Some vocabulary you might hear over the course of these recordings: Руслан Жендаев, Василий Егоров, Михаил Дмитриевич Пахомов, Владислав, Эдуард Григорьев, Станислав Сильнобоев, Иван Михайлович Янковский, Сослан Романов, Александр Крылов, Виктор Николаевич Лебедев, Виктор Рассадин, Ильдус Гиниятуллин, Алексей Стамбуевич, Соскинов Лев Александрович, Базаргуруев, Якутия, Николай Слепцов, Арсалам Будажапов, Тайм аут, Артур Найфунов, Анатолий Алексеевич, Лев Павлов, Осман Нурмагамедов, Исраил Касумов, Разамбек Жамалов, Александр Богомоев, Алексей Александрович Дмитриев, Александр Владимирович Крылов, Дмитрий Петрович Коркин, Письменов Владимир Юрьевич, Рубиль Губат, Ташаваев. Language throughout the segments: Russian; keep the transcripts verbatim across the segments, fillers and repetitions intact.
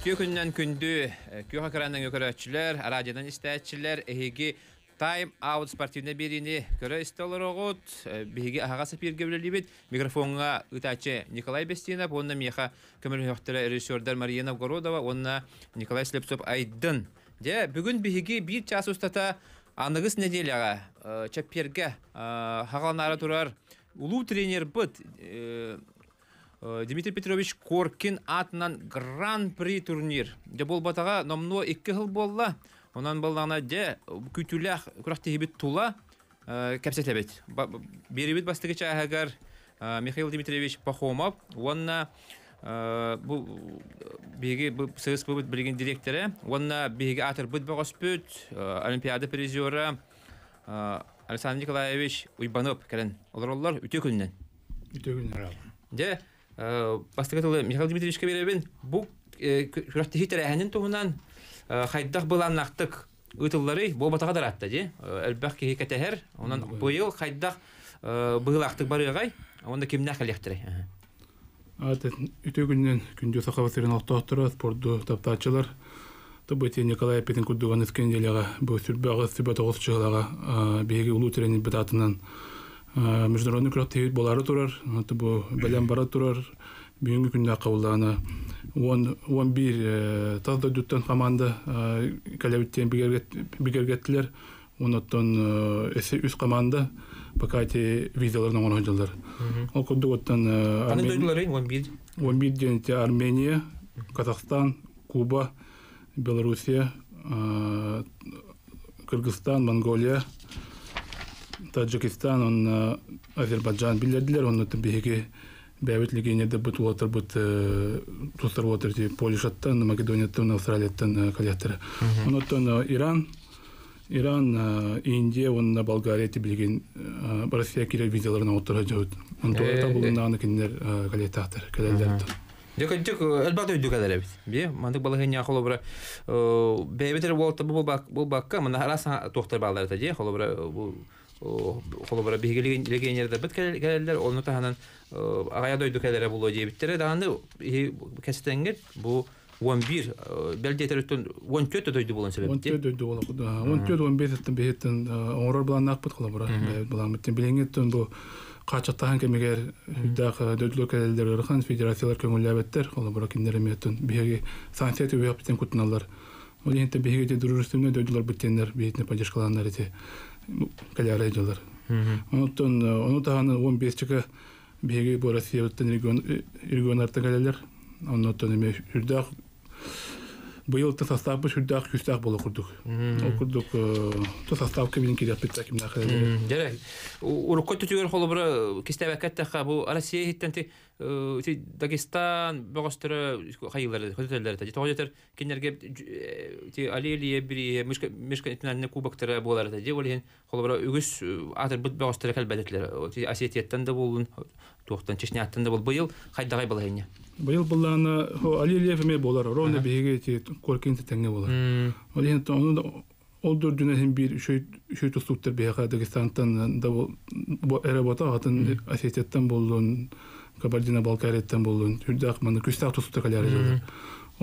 Үті күннен күнді күйі қақыранның өкірөтшілер, радиодан істәтшілер, әйгі Time Out спортивне беріні көрі істалыр оғыт, бігі ағаға сапирге білілі біт. Микрофонға үтәтші Николай Бестинов, онына меха көмір өқтірі режиссердар Марина Вгородова, онына Николай Слепцов айдын. Де, бүгін бігі бір час ұстата анығыз неделяға чәпперге қағаланары тұрар ұлу тренер бұд. Дмитрий Петрович Коркин атынан гран-при турнир. Де бол батаға номно екі хыл болла. Онан болдағына де күтілях күрақты хебет тула кәпсетләбет. Беребет бастығы чағығар Михаил Дмитриевич Пахомов. Онна беге сығыс бұбыт білген директоры. Онна беге атыр бұд бағас бұд. Олимпиада призеры Александр Николаевич Уйбанып кәрін. Олар олар үте күннен. Үте күннен алған. Де... Бастығытылы Михаил Дмитриевичке беребін, бұл күрәттігі тәрәхінін тұғынан қайдақ бұланнақтық ұйтылары бұл батаға даратты. Әлбәқ кейі кәтәхер, онан бұйыл қайдақ бұғылақтық барығай, онда кеміне қалектірі. Үті күннен күнді сақавы сірін алты ақтыры спортды таптатшылар. Табыты Николай Петін күрдіған үскенделіға бұл сүрбәғыз сүбәт оғыз шығылаға бейгі ұлу тірені бітатынан Международный күрәттегі болары тұрар, бәлем бара тұрар, бүйінгі күнді қауылдағына. он бір тазда дүттен қаманды кәләуіттен бігергеттілер, оныттан үс қаманды, бақа әте визаларынан оңын жылдар. Ол күрді өттен он бірден Армения, Казахстан, Куба, Белоруссия, Кыргызстан, Монголия, Таджикистан, он Азербайджан билдердилер, он это беги беветлигине дебут уотер бут тустар уотер ти Полишаттан, Македонияттан, Австралияттан калятер. Он это Иран, Иран, Индия, он на Болгария ти билген Россия кире виделер на уотер жод. Он то это был на анекинер калятер, калятер. Декантик, эльбату идут калятер. Би, мандик Болгария холобра беветер уотер бул бак бул бакка, манда раса тустар балдар тади холобра холобра бигелеген легенерде бит келелер олны таһанан агая дойду келере було дебиттер даганы кесетенгер бу он бир белдетерден он төрт дойду болон себепти он төрт дойду боло он төрт он бестен беттен оңрор булан акпыт холобра булан беттен билеңеттен бу качаттан кемегер дагы дойду келелер рхан федерациялар көңүлләбеттер холобра киндереметтен биге санкция төбөптен кутналар олентте биге дөрүстүмне дойдулар биттендер биетне поддержкаландар эти каляры идёлар. Онутон, онутаганы он бестеке беги бу Россия өттен регион регионарда калялар. Онутон эме үрдәк быйыл состав үрдәк күстәк була курдык. Ул курдык состав кемин кирәк бит таким нахәле. Дәрәк. Ул кот түгәр холыбра кистәбәкәттә хабу Россия хиттән ти Дагестан, Богостра, хайыллар, хөтәлләр тәҗи тәҗәтер кинәргә ти Алелия бири мишка мишка итнәнне кубактыра булар тәҗи улен холыбра үгез атыр бит Богостра калбәтләр. Ти Осетияттан да булын, Тохтан Чечняттан да бул быел хайдагай булгайны. Быел булларны Алелия феме булар, ровно биге ти Коркинте тәңгә булар. Улен тәңгә Ол дөрдінен бір үшөй тұступтыр бейға Дагестантан да әрі бота атын Осетияттан болуын, Кабардино-Балкарияттан болуын, түрді ақманы күстақ тұступтыр қаляры жылдар.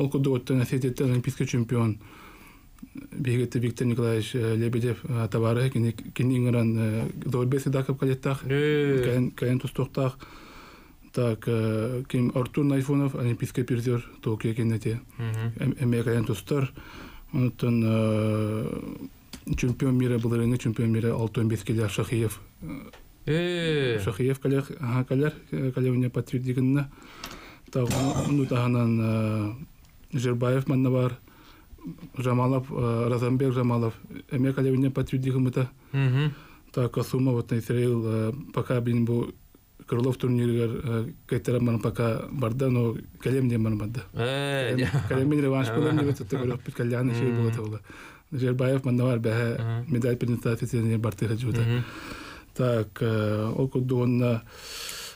Ол күрді өттен Осетияттан олимпийский чемпион бейгетті Виктор Николаевич Лебедев табары, кені иңіран зорбесі дақып қалеттақ, кәйін тұстуқтақ. Так, кем Артур Найфунов, олимпийский призер, Токио кеннете, әмекәйін тұстар. Онтон чемпион мира буларыны, чемпион мира алтын бес келер Шахиев. Шахиев келер, ага келер, келеуне подтвердигенне. Тау нутаганан Жербаев манна бар. Жамалов, Разамбек Жамалов. Эме келеуне подтвердигенмета. Так Касумов вот на Исраил пока бин бу Крылов турниргер кайтара ман пока барда, но калем не ман барда. Калемин реванш был, не вот это говорю, подкаляны еще было того. Жербаев мандавар бе медаль презентации не барты хожута. Так, около дона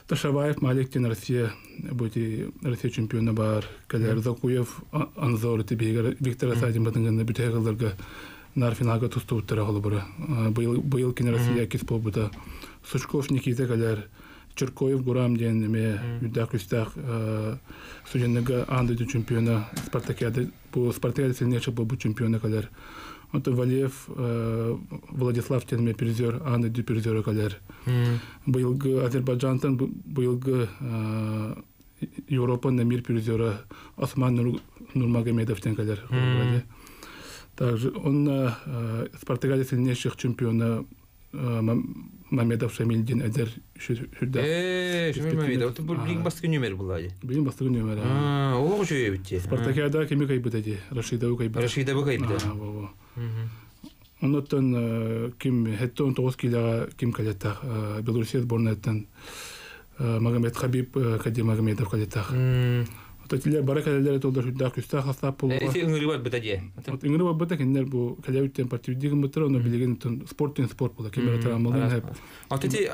Ташаваев маленький Россия, будьте Россия чемпиона бар, когда Закуев Анзор ты бегал, Виктор Рассадин потом на битве голдарга нарфинага тусту тера голубора, был был кинерасия киспо бута, Соскинов Лев Александрович, Черкоев Гурам дендеме дакустах студентнега андыды чемпиона Спартакиады по Спартакиаде сильнейший был бы чемпиона калер. Вот Валев Владислав тенме призер андыды призеры калер. Былгы Азербайджантан былгы Европа на мир призера Осман Нурмагамедов тен калер. Также он Спартакиаде сильнейших чемпиона Мамедов Шамильдин Эдер Шурда. Э, Шамиль Мамедов, это был блин бастык номер был ади. Блин бастык номер. А, олог же ебите. Спартакиада кеми кайбит ади, Рашидову кайбит. Рашидову кайбит. А, во-во. Он оттан кем, это он тогос киля кем калетах, Белорусия сборная оттан Магомед Хабиб кади Магомедов калетах. Тогда баракаллер это должен дать кустах остапуло. Это ингрибат бытаде. Вот ингрибат бытаде, когда был калявитен партивидик метро, но билигин тон спортин спорт был, таким метро амалдин. А ты те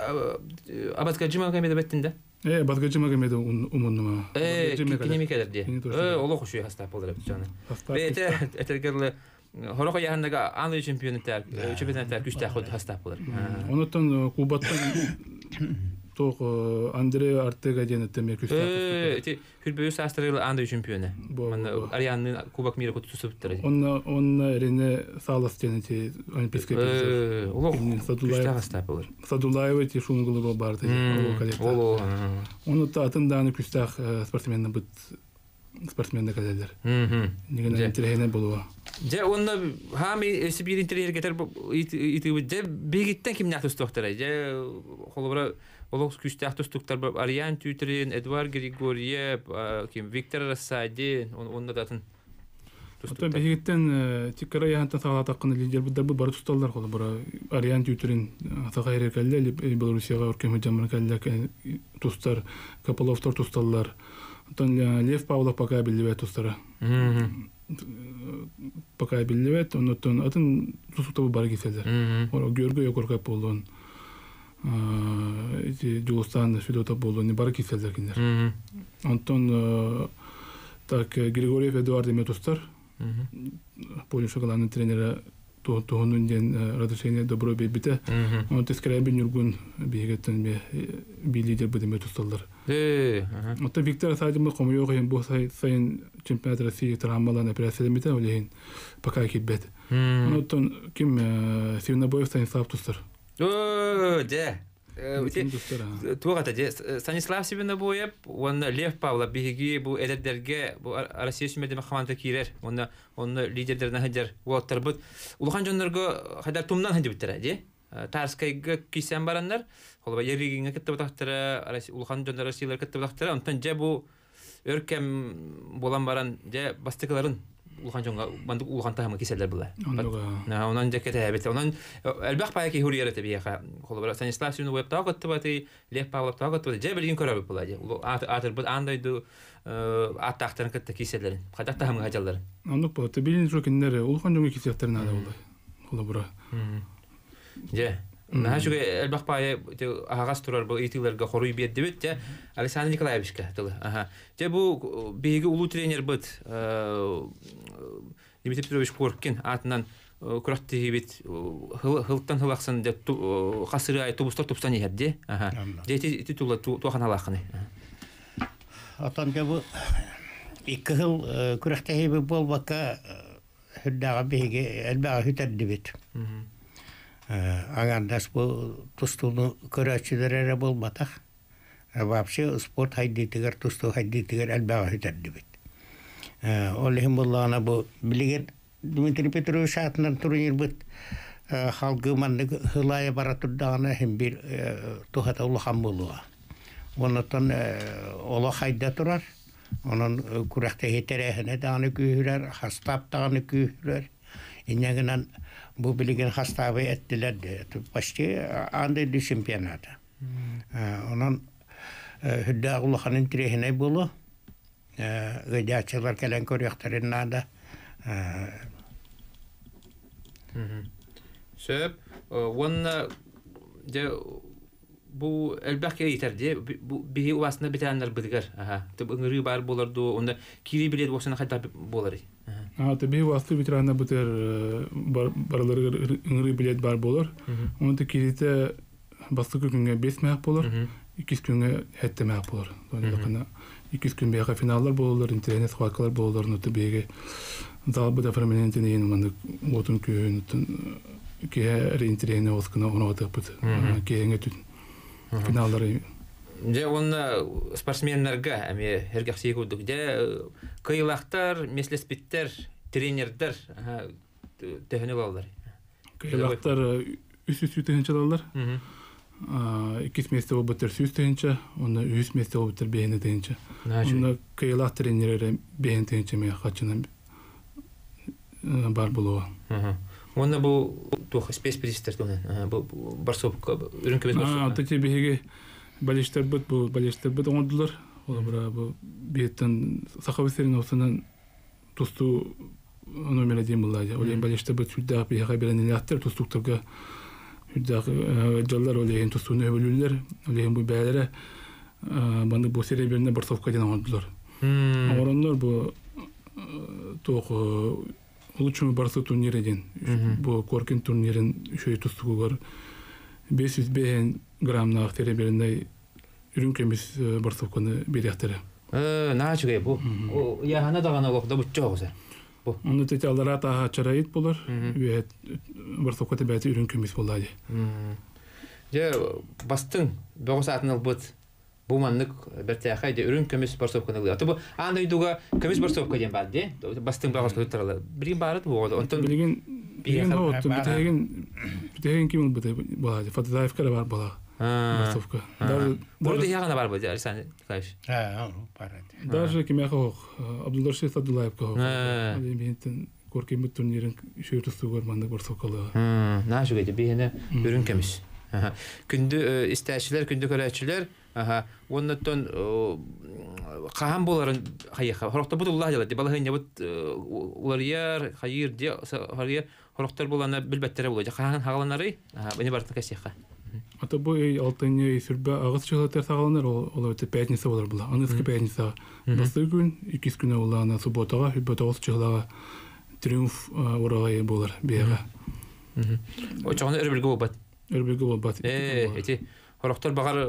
абаткаджи магамеда бытен да? Э, абаткаджи магамеда умунно. Э, кинеми кадерде. Э, Аллаху шуй остапуло ребятчане. Это это когда Хорохо яханнага анлы чемпионатар, чемпионатар кустах ход остапуло. Он оттан кубаттан. То Андрей Артега денет теми кустах. Э, ты худбеюс астрел Андрей чемпионе. Ариан кубок мира куда субтитры. Он он рене салас денете олимпийский призер. Садулаев стапелер. Садулаев эти шумгулы бабарты. Оло. Он это атенданы кустах спортсмены быт спортсмены каледер. Никогда интереснее было. Да, он на хами себе интереснее кетер и ты да бегит так им не отстохтера. Да, холобра Олог кустахту структурб Ариан Тютрин, Эдуард Григорьев, Виктор Рассадин, он надатан. То бегит тен, тикара я ханта салата кон лидер бдабы бару столдар холо бара Ариан Тютрин, сахайре калле ли Белорусия горкем хужамры калле тустар, Капалов тор тусталлар. Тон Лев Павлов пока билевет тустара. Пока билевет, он тон, а тон тустутабы барги седер. Оро Георгий Якорка полон. Эти дюлостаны свидетели были не барки сельдеркинер. Антон так Григорьев Эдуард Метустар, полный шоколадный тренер, то то он день радушение добро бейбите, он тескребен юргун бейгетен бе билидер беде Метусталлар. Антон Виктор Садин мы комьёхим босай сайн чемпионат России трамвала на переселе митен улехин пока кибет. Антон ким Сильнобоев Станислав Тустар. О, да. Тугата, да. Станислав Сильнобоев, он Лев Павлов, беги, был этот дерге, был Россия сумеет махманта кирер, он он лидер дернахедер, Уолтер Бут. Улханчонерго, хотя тумнан хедибтера, да? Тарская кисямбараннер, холба яригинга кеттебахтера, улханчонер Россия кеттебахтера, он тан джебу иркем боламбаран, да, бастекларун. Улханчонга, банду улхантахма киселдер была. На, онан декете бит, онан, албах пая ки хурьера табиеха. Холобра Станислав Сильнобоев тагот табати, Лев Павлов тагот табати, джебелин корабы полади. Ат атарбут андай до атахтан катта киселдер. Хатахтахма гаделдер. Ону по табилин жуки неры, улханчонга киселдер надо улай. Холобра. Де. На что я албах пая, агастурар был итилер га хоруй бед дебит, де Александр Николаевич ка тела. Ага. Де бу беги улу тренер бит. Дмитрий Петрович Коркин, атнан кратты бит, хылтан хылаксан де хасырай тубустар тубстан ехде. Ага. Де ти ти тула туахан халакны. Атан де бу икыл кратты бит бол бака хдага беги албах хитер дебит. Агандас был тустуну короче был батах, вообще спорт хайдитигар тусту хайдитигар альбава хитаддивит. Олехимулла она был блигет Дмитрий Петрович атнан турнир бит халгы манны хылая бара турдагана хим бир тухата улахан булуа. Онотон ола хайда турар, онон курахта хитерехине даганы күйрер, хастап даганы күйрер. Инягынан бу билеген хастабы эттилер почти андай ди чемпионата. Онан Худдагулаханын трехинай болу. Гадячылар келен көрөктөрүн нада. Сөп, онна де бу элбакка итерди, бу беги уасына битенлер бидгер. Аха, тип ыңры бар болорду, онда кири билет болсоң кайтап болар. А ты бил васты ветерана бутер барлар ингри билет бар болор, он такие те бастук кунга бесмех полор, iki yüz günge ettim yapılır. Dolayısıyla iki yüz gün bir finallar bulurlar, internet kuakalar bulurlar, notu biri dalba da permanentin yenimandık, otun köyün otun ki her internet olsun ona atıptı. Ki hangi tür finalları? Же он спортсменнерге, ами хергахсий кудук. Же кыйлактар, меслеспиттер, тренердер, технологлар. Кыйлактар үс-үс технологлар. Икис месте обытыр сүз технича, онда үс месте обытыр бейне технича. Онда кыйлак тренерлери бейне техничеме хачынан бар болуа. Онда бу тух спецпедистер туна. Бу барсоп үрүнкөбөт барсоп. А, тати биге Балештер бит, бу балештер бит оңдылар. Ол бра бу биеттен сахабистерин осынан тусту номер один булады. Олен балештер бит сүддә бия хабирен яттыр тустуктага сүддә җаллар олен тустуны өвөлүләр. Олен бу бәйләре баны бу сереберне борсовкадан оңдылар. Ороннор бу тох улучшума барсы турнириден. Бу Коркин турнирин үшөй тустугар бес жүз бен граммна ахтере берендей үрүнкемис борсоконы беряктыра. Э, начуге бу. О, яхана дагана локда бутчогоза. Бу. Уну теталар ата чарайт болор. Үет борсокоты бәти үрүнкемис болады. Же бастың бөгөс атныл бут. Бу маннык берте хайда үрүнкемис борсоконы гылды. Бу андай дуга кемис борсокка ден барды. Бастың бөгөс көтөрөлө. Бирин барат бу. Онтон билген Биген оту битеген битеген ким бите болады. Фатаевкара бар бала. Массовка. Даже Бурда ягана бар бу, Александр Николаевич. А, барат. Даже кимяхок Абдулдашев Абдулаевков. Бентин Коркин турнирин шөйтүстү көрмөндө борсоколо. Нашу кете бене көрүнкемиш. Аха. Күндү истечилер, күндү көрөчүлөр, аха, оннотон каһан боларын хайха. Хорокто бутулла жала, балагыня бут улар яр, хайир де, хайир хорокто болана билбеттер болот. Каһан хагаланары, аха, эне бартын касиха. Ата бу алтынны сүрбө агыз чылатар сагаланар, олар өтө пятница болар була. Анысы пятница. Басы күн, икис күн улана субботага, субботага чылага триумф урагы болар бега. Очогону Рубиль Губат. Рубиль Губат. Э, эти Хорохтар бағар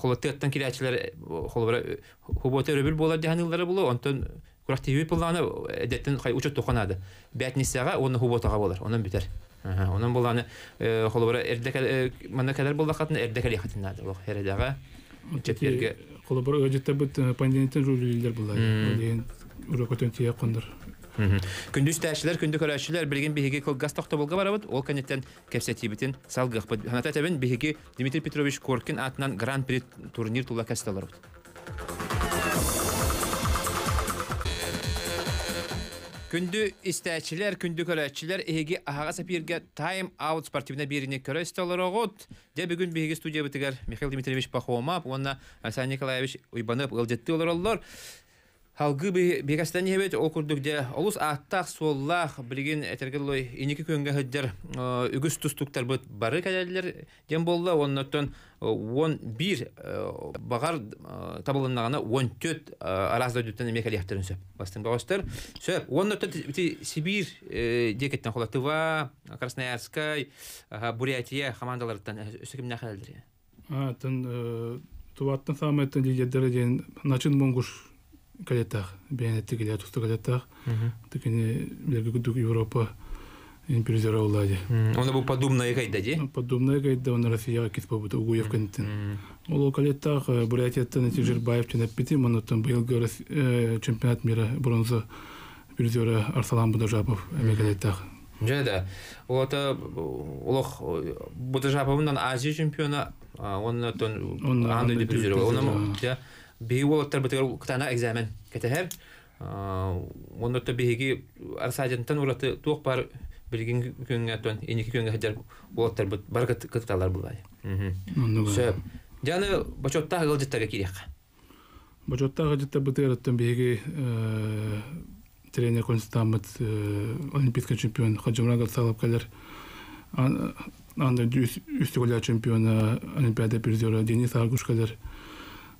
қолаттыяттан келячілер құлбаты өрбіл болады деген ұлдары болу, онтын құрақты үйіп болғаны әдеттен ұчат тұқанады. Бәтінесіға, оны құлбатыға болар, онын бітер. Оның болғаны құлбары әрдекәлер болды қатын, әрдекәл еқатынады. Әрдеға, жеттерге. Құлбары өжетті бұт пандемиттен жүрілдер болады. Үрек өтін тие қондыр. Күндүз тәшилер, күндү көрәшилер билген биһиги кылгас тохта болга барабыт, ол кенеттен кепсети битен салгыппыт. Ханата тебин биһиги Дмитрий Петрович Коркин атынан гран-при турнир тула касталар. Күндү истәчилер, күндү көрәшилер эһиги ахага сапирге тайм-аут спортивна бирине көрәсталар огыт. Дә бүген биһиги студия битегәр Михаил Дмитриевич Пахомов, онна Александр Николаевич Иванов элдетте оларлар. Халгы бегастан ебет окурдукде олус аттах соллах билген этергелой инеки көнгө хеддер үгүс тустуктар бут бары калерлер дем болла оннотон он бир багар табылынагына он төрт аразда дүттөн мекали яктырын сөп бастын багостор сөп оннотон Сибир декеттен холатыва Красноярскай Бурятия командалардан өсөкүмүн ахалдыр а тон тубаттын саметтен дедер ден начин монгуш Калетах, биенетти калетах, тусто калетах, такие великие Европа империзировала владе. Он был подумная кайдади? Подумная кайда, он россиян китпа будет угуев контин. Оло калетах, Бурятия это Евгений Жербаев, чина пяти монотон был чемпионат мира бронза империзора Арсалам Будажапов, калетах. Жеда, вот Олох Будажапов он Азии чемпиона, он он Анну империзировал, он да. Биолог тербетер ктана экзамен кетер. Он то биги Рассадин танураты тух пар билген күнгәтен инеки күнгә хәдер биолог тербет баркат кытталар булай. Сөп. Яны бачоттагы гылдыттага кирек. Бачоттагы гылдытта тен биги тренер констамат олимпийский чемпион Хаджимрагат Салапкалер. Анда үстегөлә чемпиона олимпиада призеры Денис Аргушкалер.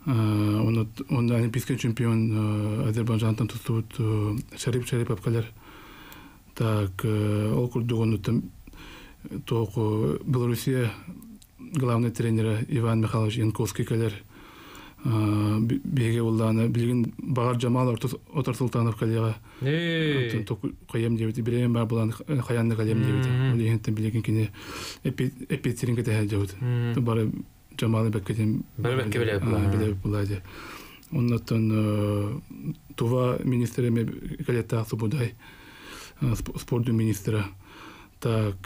Он олимпийский чемпион Азербайджантан тустут Шарип Шарипов-Калер. Так, ол курдугону там, тоқ Белоруссия главный тренер Иван Михайлович Янковский, калер беге улданы билген Багар Жамал Отартылтанов калега каем дебити бирем бар булан каянды калем дебити уни хенттен билген кине эпитеринге тәһәл дебити бары Жамалы беккеден бары бекке белеп белеп булады оннан тува министреме калета Субудай спорт министра так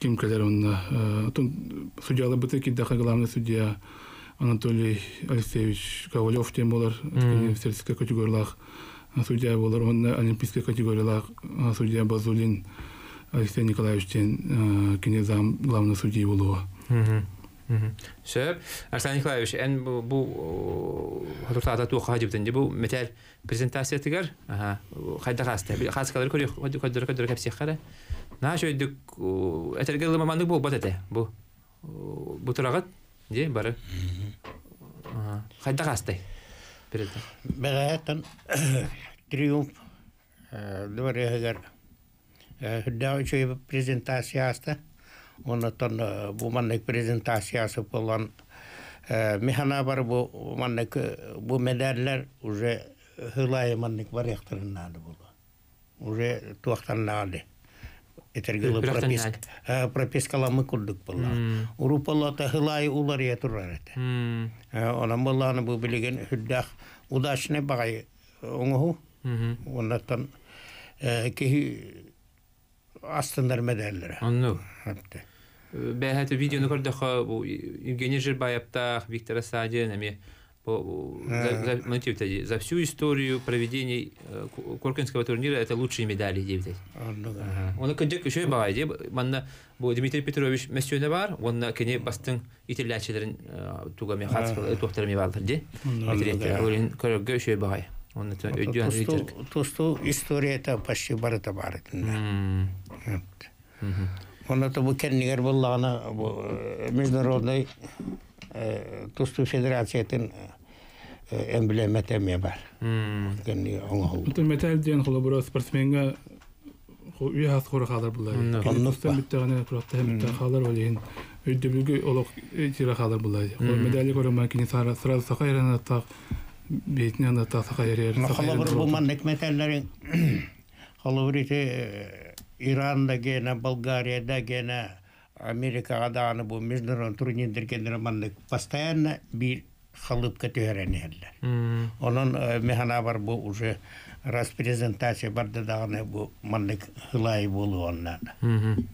ким калер онна тон судьялы бытыки даха главный судья Анатолий Алексеевич Ковалев тем болар сельская категориялах судья болар онна олимпийская категориялах судья Базулин Алексей Николаевич тен кинезам главный судья болуа. Шер Арсалам Николаевич, эн бу хатуртата ту хадибтен дебу метел презентация тигар хайда хасте хас калер кори кадер кадер капси хара. Наша идёт, это регулярно маманду был, батете, был, бутырагат, где бары, хоть дагасты, перед. Бегатан триумф, дворегер, да еще и презентация аста, он оттан буманник презентация аса полон, механабар буманник бумедерлер уже хилай манник варехтерн надо было, уже туахтан надо. Этергила прописка, прописка ламы курдук была. Урупала тахилай улария турарете. Она была на бубилиген худах удачный бай унгу. Он оттан кихи астендар медальера. Анну. Бехет видео на курдаха Евгений Жербаев, Виктор Садин, ами за всю историю проведения Коркинского турнира это лучшие медали девять. Он еще и бывает, Дмитрий Петрович Мессионевар, он на кине бастен и телячедрен тугами хатского тухтерами валтерди. Еще и бывает. Он это идет. То что история это почти барата барат. Он это букернигер был лана международный то что федерация это эмблема теме бар. Ото металл ден холобора спортсменга уйхат хора хадар булады. Аннуфта биттагана кратта биттаган хадар олин өйдөбүлгү олок тира хадар булады. Медаль көрө макини сара сразу сахайрана так бетнена так сахайрер. Холобор бу манник металлерин холоборите Иранда гена, Болгария да гена, Америка аданы бу международный турниндерге манник постоянно бир халыпка төһәрәнәлләр. Онан механа бар бу уже раз презентация барды дагына бу мандык хылай булганнар. Арсен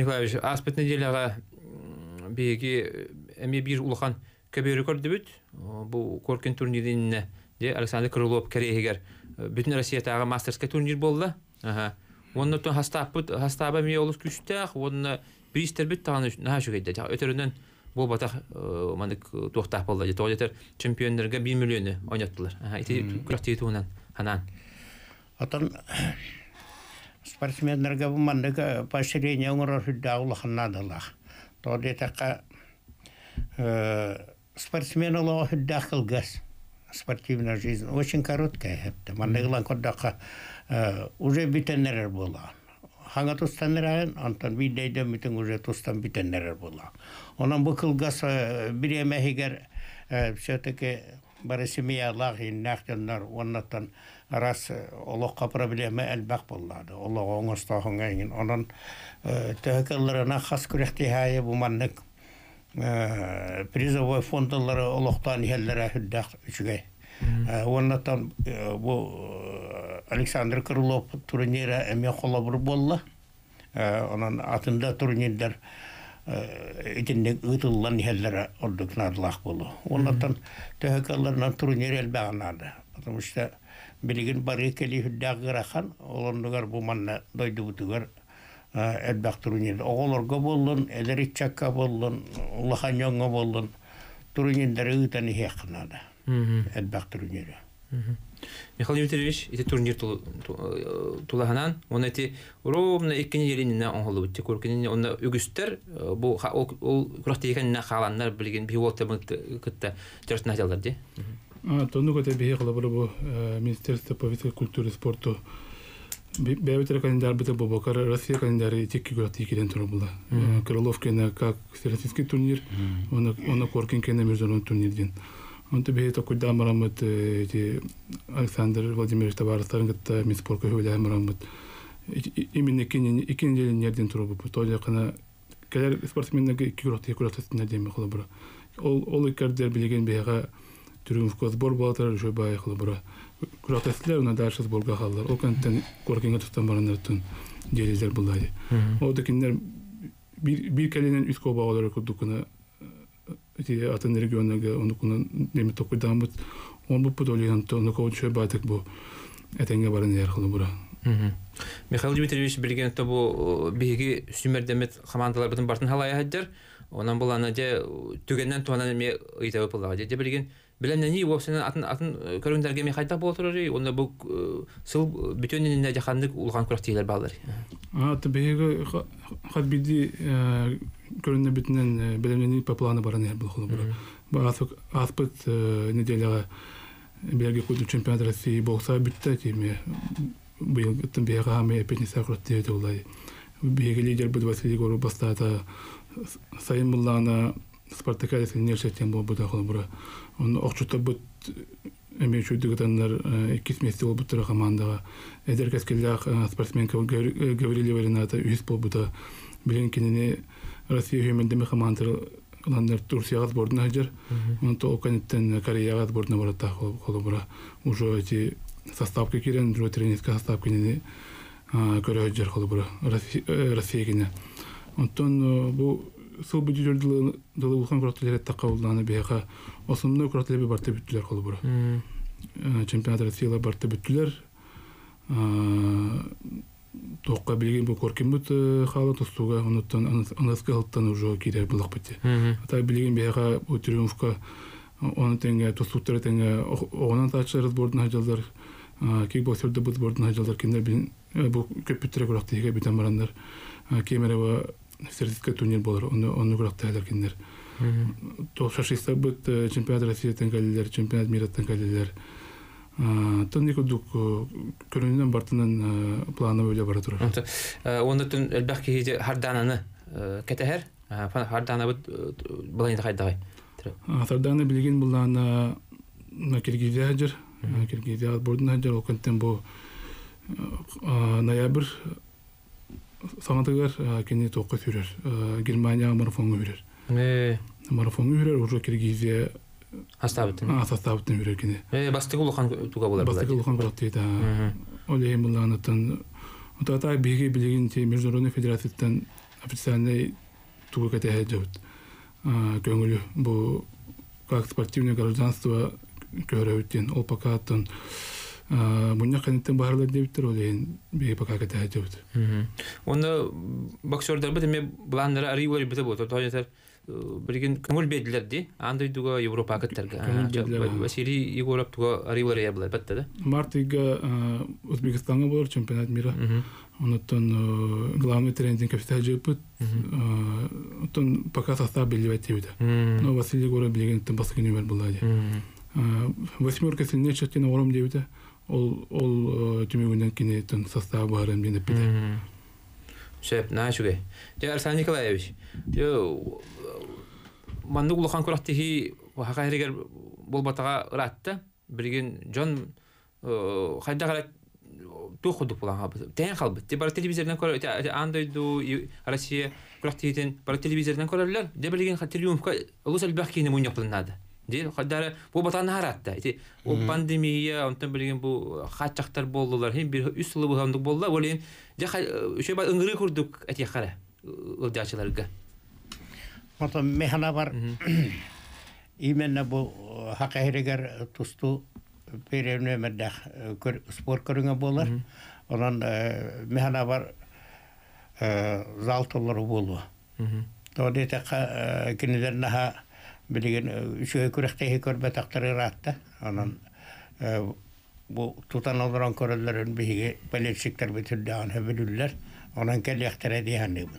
Николаевич, аспыт неделяга беги эми бир улхан кебе рекорд дебют бу Коркин турниринне де Александр Крылов керегер бүтүн Россия тагы мастерская турнир болду. Аха. Онда тон хастапыт хастаба ми олуш күчтәх, онда биз тербит таныш нашу гедә. Өтөрүннән бул батак мандык тохтап болду же тоҗетер чемпиондерге бир миллионы ойнаттылар. Аха, ите күрәктәй тугынан ханан. Атан спортсменнерге бу мандык поощрение оңрашып даулахнадылар. Тоҗетәкка спортсмены лох дахыл газ. Спортивная жизнь очень короткая. Мандыклан кодакка уже битеннер була. Ханга тустаннерен, антан бидейде митен уже тустан битеннер була. Онан букыл газ биремехигер все-таки барысемия лахи нахтеннар оннатан раз олоққа проблема әлбәқ болады. Олоқ оңыстағын әйін. Онан тәкілеріна қас күректейхайы бұманның призовой фондалары олоқтан елдері хүддәқ үшігей. Оннатан Александр Крылов турнирі әме қолабыр болды. Онан атында турнирдер итиннек ытыллан хәлләре ордыкнарлак булу. Оннан төһәкәлләрнән турнир әлбәгәнәдә. Потому что билеген бары кели дәграхан, олондыгар бу манна дойдыбытыгар әлбәк турнир. Оголорга булдын, элери чакка булдын, улахан яңга булдын. Турнирләре итәне хәкнәдә. Әлбәк турнире. Михаил Дмитриевич, это турнир Тулаханан, он эти ровно и кинелинина он голубит, куркинина он югистер, бо ол кротикан на халаннар блиген биолта мутта тертнадиларди. А то ну когда бегала бо министерство по культуре и спорту Бейтер кандидат был Бабакар, Россия кандидат и те, кто готовы к этому было. Крылов кена как всероссийский турнир, он он Коркин кена международный турнир дин. Он то бейт такой да марамат, Александр Владимирович Табарстан гетта миспорка его да марамат. Именно кини и кини деле не один турбо, потому что на когда спортсмены кигроты кигроты не делим хлопра. Ол олы кардер билеген бега турим в кос борбалтер уже бая хлопра. Кратеслер на дальше сборга халлар. Окантен коркинга тустамараннартун делизер булайди. Одакиннер бир бир келинен искоба олар кудукуна эти атан регионага онукуна неметокудамут он бу подолиянто нокоуче батек бу этенге баранер хлопра. Михаил Дмитриевич билген табу биги сүмердемет командалар бутун бартын халая хаддер. Онан булана же түгеннен туанан ме ыйтабы булады же билген. Белемне ни вовсе на атын атын көрүндөргө мехайта болтурары, онда бу сыл бүтүнүн жахандык улган курактыйлар балдар. А табеге хатбиди көрүнө бүтүнүн белемнени по плану бараны бул холобура. Барасык аспыт неделяга белге куду чемпионат России бокса бүтө теме. Бул табега ме пенсия курактыйы улай. Белге лидер бу Василий Гору бастата сайын булана Спартака если не шестем был бы да холобура. Он охчута бут имеющий дегтаннер и кисмести был бутера команда. Эдеркас киллях спортсменка говорили варината из полбута. Блинкинене Россию именно деми команда ландер Турция отборный хедер. Он то окончен карьера отборного ворота холобура. Уже эти составки кирен, уже тренерская составка не карьера хедер холобура Россия кине. Он тон был Сул бюджет для для улучшения кратилера такаулана бега, основной кратилер барте бюджетер холбора. Чемпионат России барте бюджетер, то кабелин был коркимут халат устуга, он оттан он отскал оттан уже киря блокпоте. А так кабелин бега у триумфка, он тенге то сутер тенге, он тачер разборд на хадзар, кикбоксер дебют разборд на хадзар, кинер бин бу капитре кратилера битам марандар, кемерева Сердитка турнир был, он он угрожал кинер. То шашиста быт чемпионат России тенгеллер, чемпионат мира тенгеллер. То нико дук курунинан бартанан плановый лаборатор. Он это эльбахки хиде хардана не кетехер, хардана быт была не такая давай. Хардана билигин была на Киргизия хадер, Киргизия отборный хадер, окончен бо ноябрь. Саматагар, кини тока фюрер, Германия марафон фюрер. Не. Марафон фюрер уже Киргизия. Оставит. А, оставит фюрер кини. Не, бастыкулухан туга болар. Бастыкулухан браттый да. Оле имланатан. Ута тай биги билигин те международный федерациядан официальный туга кете жот. А, көңүлү бу как спортивное гражданство көрөтүн, ол пакаттан. Мунья ханитен бахарлар дебитер олейн бей пока кете жот. Онда боксёрдар бит эме бландара аривори бит бот. Тоотер бирген көңүл бедилерди, андай дуга Европа каттерге. Василий Егоров туга аривори яблар бетте да. Мартыга Узбекистанга болор чемпионат мира. Онтон главный тренинг капитал жепут. Онтон пока состав белгилетип. Но Василий Егоров билген баскы номер булады. Восьмерка сильнее части на уровне девяти, ол ол тюмигунен кине тон состав барем дина пиде. Шеп, наачуге. Дя Александр Николаевич, дя мандуглохан курахтихи вахахиригер болбатага ратта, бриген Джон хайдагарат тухуду планга, тен халб. Дя пара телевизордан кора, дя андойду Россия курахтихитен пара телевизордан кора лер, дя бриген хатилиумка лусаль бахки не муньяплен надо. Дел, когда бу батанхаратта, эти пандемия, он там были бу хачахтар боллар, хим бир услы булгандык болла, волин, жа ше бат ыңгыры курдук эти хара, ылдачыларга. Ото механа бар. Именно бу хакайрегер тусту перенемедах көр спорт көрүнгө болар. Анан механа бар залтылары болду. То дете кинелернаха Билеген үшөй күректеге көрбәтактары ратта. Анан бу тутан алган көрөлөрүн биге политиктер бүтүндө аны билүлөр. Анан келектер дегенде бу.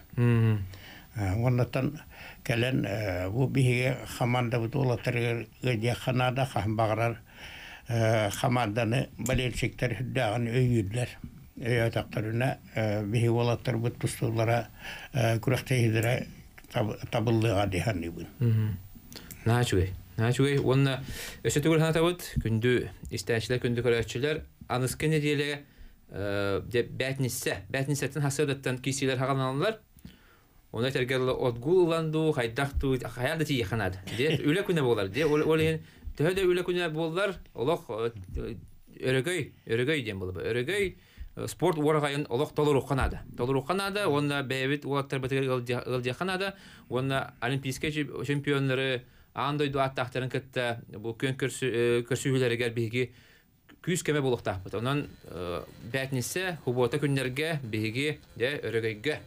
Ондон келен бу биге хаманда бутулаттар гыжаханада хам баграр хаманданы политиктер даган өйүлөр. Тактарына бихивалаттар бут тустуллара курахтайдыра табыллыга дихан ибун. Начугай. Начугай онна өсөтүгөр хатабыт күндү истечилер күндү көрөчүлөр аныскене деле деп бәтнисе бәтнисеттен хасадаттан кисилер хагаланлар. Онда тергеле отгулланду хайдакту хаялдати яханад. Де үле күнэ болар. Де олен төһөдө үле күнэ болар. Олох өрөгөй өрөгөй дем болбо. Өрөгөй спорт урагын олох толору канада. Толору канада онда бэвит уаттар бетегел гылдя канада. Онда олимпийский чемпиондары андай дуат тахтарын кетте бу көнкөрсү көрсүлөргө биги күз кеме болукта. Ондан бәтнисе хубота күндөргө биги де өрөгөйгө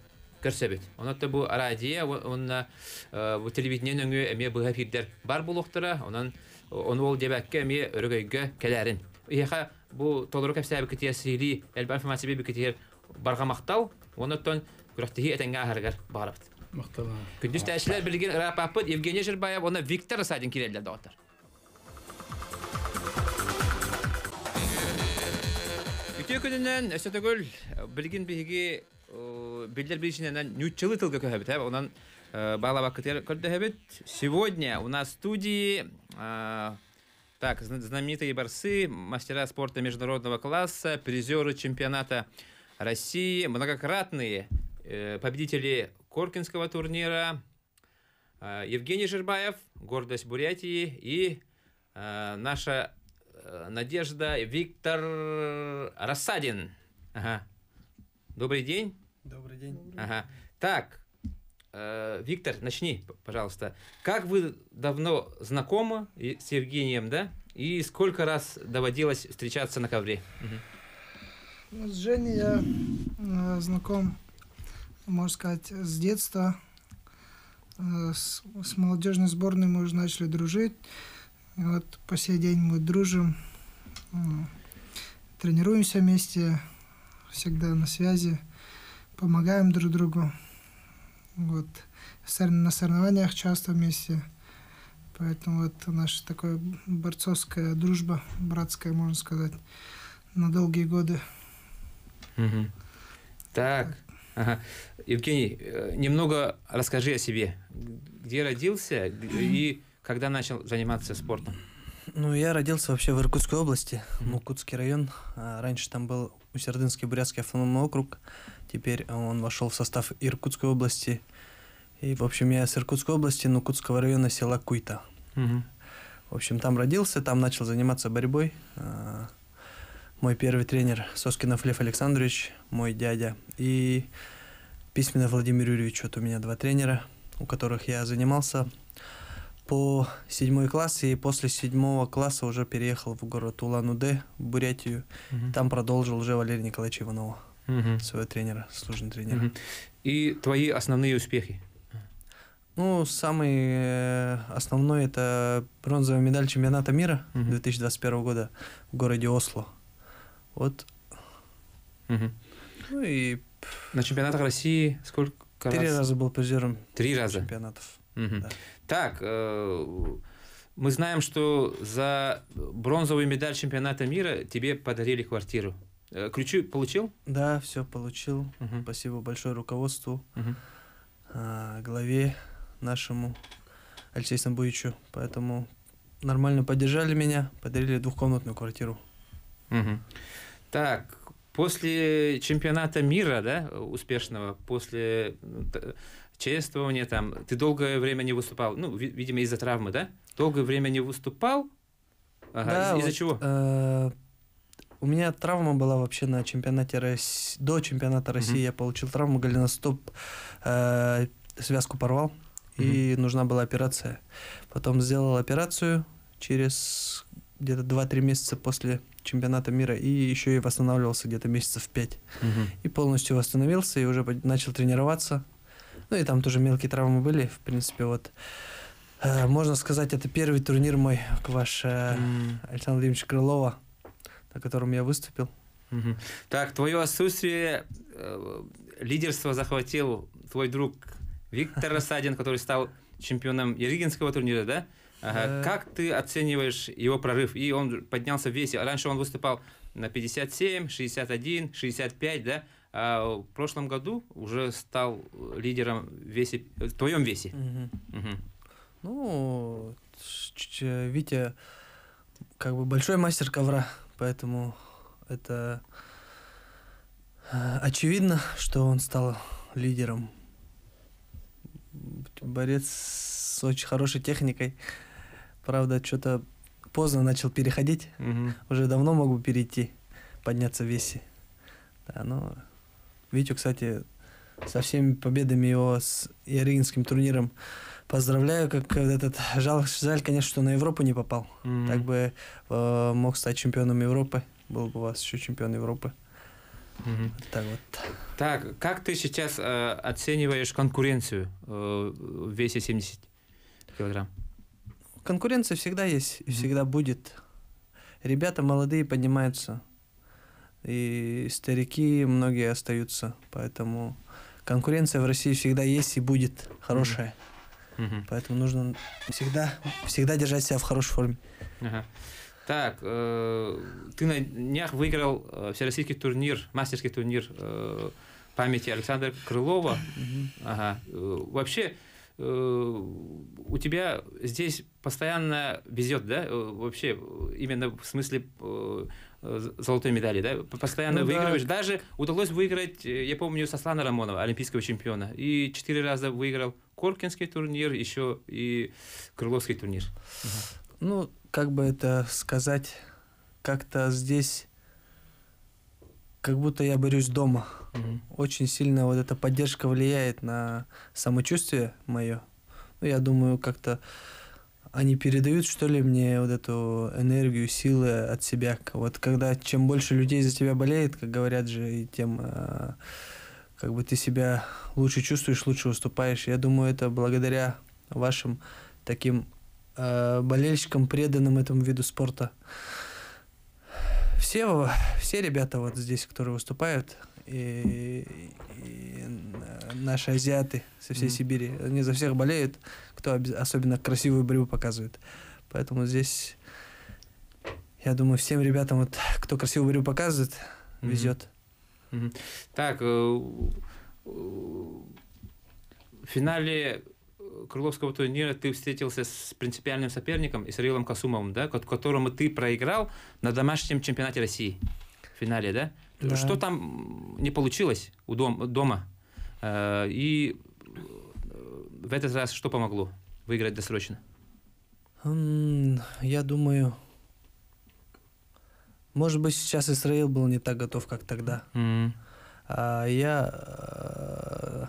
көрсөбөт. Онда бу радио, онда бу телевидениенин өңү эме бу хапидер бар болуктура. Ондан ону ол дебекке эме өрөгөйгө келерин. Иха бу толору кепсеби кетесири, элбан фамасиби бекетер барга мактал. Ондан күрөктү этенге ахыргар барып. Макталга. Күндүз тәшилер билген рапапыт Евгений Жербаев, онда Виктор Рассадин кирелдер доктор. Күтүкүнүнөн өсөтөгөл билген биги сегодня у нас в студии так, знаменитые борцы, мастера спорта международного класса, призеры чемпионата России, многократные победители Коркинского турнира Евгений Жербаев, гордость Бурятии, и наша надежда Виктор Рассадин. Ага. Добрый день. Добрый день. Ага. Так, э, Виктор, начни, пожалуйста. Как вы давно знакомы с Евгением, да? И сколько раз доводилось встречаться на ковре? Угу. С Женей я э, знаком, можно сказать, с детства. Э, с, с молодежной сборной мы уже начали дружить. И вот по сей день мы дружим, э, тренируемся вместе, всегда на связи. Помогаем друг другу, вот, на соревнованиях часто вместе, поэтому вот наша такая борцовская дружба, братская, можно сказать, на долгие годы. Угу. Так, так. Ага. Евгений, немного расскажи о себе, где родился и когда начал заниматься спортом? Ну, я родился вообще в Иркутской области, Мукутский район, раньше там был Усердынский Бурятский автономный округ. Теперь он вошел в состав Иркутской области. И, в общем, я с Иркутской области, Нукутского района, села Куйта. Угу. В общем, там родился, там начал заниматься борьбой. Мой первый тренер Соскинов Лев Александрович, мой дядя. И Письменов Владимир Юрьевич. Вот у меня два тренера, у которых я занимался по седьмой класс. И после седьмого класса уже переехал в город Улан-Удэ, Бурятию. Угу. Там продолжил уже Валерия Николаевича Иванова. Угу. Своего тренера, служен тренера. Угу. И твои основные успехи? Ну, самый основной — это бронзовая медаль чемпионата мира, угу, две тысячи двадцать первого года в городе Осло. Вот. Угу. Ну и на чемпионатах России сколько раз? Три раза был призером. Три раза? Чемпионатов. Угу. Да. Так, э мы знаем, что за бронзовую медаль чемпионата мира тебе подарили квартиру. Ключи получил? Да, все получил. Угу. Спасибо большое руководству, угу, а, главе нашему Алексею Стамбуевичу. Поэтому нормально поддержали меня, подарили двухкомнатную квартиру. Угу. Так, после чемпионата мира, да, успешного, после чествования там, ты долгое время не выступал, ну, видимо, из-за травмы, да? Долгое время не выступал? Ага. Да, из-за вот, чего? Э У меня травма была вообще на чемпионате России. До чемпионата России mm-hmm. я получил травму, голеностоп, э, связку порвал, mm-hmm. и нужна была операция. Потом сделал операцию через где-то два-три месяца после чемпионата мира, и еще и восстанавливался где-то месяцев пять. Mm-hmm. И полностью восстановился, и уже начал тренироваться. Ну и там тоже мелкие травмы были, в принципе, вот. Э, можно сказать, это первый турнир мой, ваш э, mm-hmm. Александра Владимировича Крылова, на котором я выступил. Угу. Так, твое отсутствие, э, лидерство захватил твой друг Виктор Рассадин, который стал чемпионом Ерыгинского турнира, да? Ага. Как ты оцениваешь его прорыв? И он поднялся в весе. Раньше он выступал на пятьдесят семь, шестьдесят один, шестьдесят пять, да? А в прошлом году уже стал лидером в весе, в твоем весе. Угу. Угу. Ну, Витя как бы большой мастер ковра, поэтому это очевидно, что он стал лидером. Борец с очень хорошей техникой. Правда, что-то поздно начал переходить. Угу. Уже давно могу перейти, подняться в весе. Да, но Витю, кстати, со всеми победами его с яринским турниром поздравляю. Как этот, жаль, жаль, конечно, что на Европу не попал. Mm-hmm. Так бы э, мог стать чемпионом Европы. Был бы у вас еще чемпион Европы. Mm-hmm. Вот так вот. Так, как ты сейчас э, оцениваешь конкуренцию э, в весе семьдесят килограмм? Конкуренция всегда есть и mm-hmm. всегда будет. Ребята молодые поднимаются. И старики многие остаются, поэтому конкуренция в России всегда есть и будет хорошая. Mm-hmm. Поэтому нужно всегда, всегда держать себя в хорошей форме. Ага. Так, э, ты на днях выиграл э, всероссийский турнир, мастерский турнир э, памяти Александра Крылова. Mm-hmm. Ага. Э, вообще, э, у тебя здесь постоянно везет, да? Вообще, именно в смысле... Э, золотой медали, да? Постоянно ну, выигрываешь. Да. Даже удалось выиграть, я помню, Сослана Романова, олимпийского чемпиона. И четыре раза выиграл Коркинский турнир, еще и Крыловский турнир. Ну, как бы это сказать, как-то здесь, как будто я борюсь дома. Угу. Очень сильно вот эта поддержка влияет на самочувствие мое. Ну, я думаю, как-то они передают, что ли, мне вот эту энергию, силы от себя. Вот когда чем больше людей за тебя болеет, как говорят же, и тем э, как бы ты себя лучше чувствуешь, лучше выступаешь. Я думаю, это благодаря вашим таким э, болельщикам, преданным этому виду спорта. Все, все ребята вот здесь, которые выступают, и, и наши азиаты со всей mm-hmm. Сибири, они за всех болеют, кто особенно красивую борьбу показывает. Поэтому здесь, я думаю, всем ребятам, вот, кто красивую борьбу показывает, mm-hmm. везет. Mm-hmm. Так, в финале Крыловского турнира ты встретился с принципиальным соперником Исраилом Касумовым, да, которому ты проиграл на домашнем чемпионате России в финале, да? Да. Что там не получилось у дом, дома? И в этот раз что помогло выиграть досрочно? Я думаю, может быть, сейчас Исраил был не так готов, как тогда. Mm-hmm. А я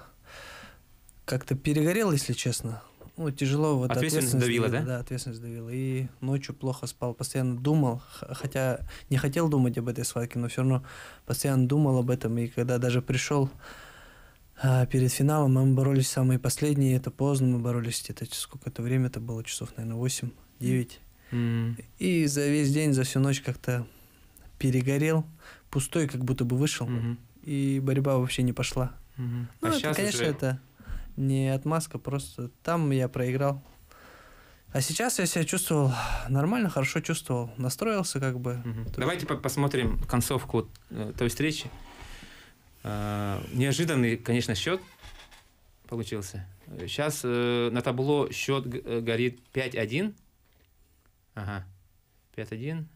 как-то перегорел, если честно. Ну, тяжело. Вот, ответственность, ответственность давила, давила, да? Да, ответственность давила. И ночью плохо спал, постоянно думал, хотя не хотел думать об этой схватке, но все равно постоянно думал об этом. И когда даже пришел а, перед финалом, мы боролись самые последние, это поздно, мы боролись, это сколько-то время это было, часов, наверное, восемь-девять. Mm-hmm. И за весь день, за всю ночь как-то перегорел, пустой как будто бы вышел, mm-hmm. и борьба вообще не пошла. Mm-hmm. Ну, а это, сейчас конечно, уже... это... не отмазка, просто там я проиграл. А сейчас я себя чувствовал нормально, хорошо чувствовал. Настроился как бы. Угу. Тут... Давайте по посмотрим концовку той встречи. Неожиданный, конечно, счет получился. Сейчас на табло счет горит пять-один. Ага. пять-один.